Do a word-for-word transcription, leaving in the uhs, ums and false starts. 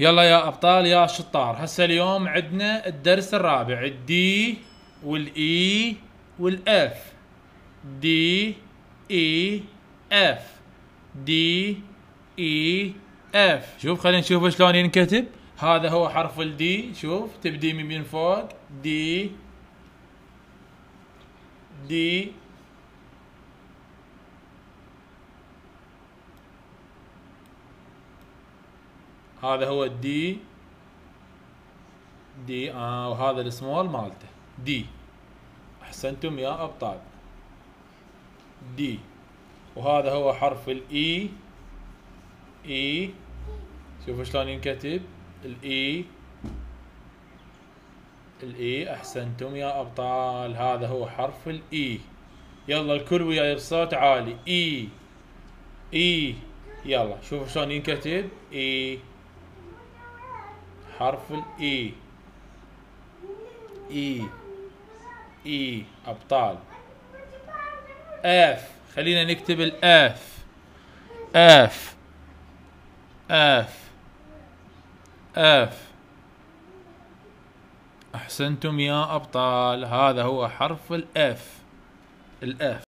يلا يا ابطال يا شطار، هسه اليوم عندنا الدرس الرابع، الدي والاي والاف. دي اي اف، دي اي اف. شوف خلينا نشوف شلون ينكتب. هذا هو حرف الدي، شوف تبدي من فوق، دي دي هذا هو الدي دي آه وهذا السمول مالته دي. احسنتم يا ابطال، دي. وهذا هو حرف الاي، اي. شوفوا شلون ينكتب الاي، الاي. احسنتم يا ابطال، هذا هو حرف الاي. يلا الكل وياي بصوت عالي، اي اي. يلا شوفوا شلون ينكتب اي، حرف الاي، اي اي ابطال. اف، خلينا نكتب الاف، اف اف اف. احسنتم يا ابطال، هذا هو حرف الاف، الاف.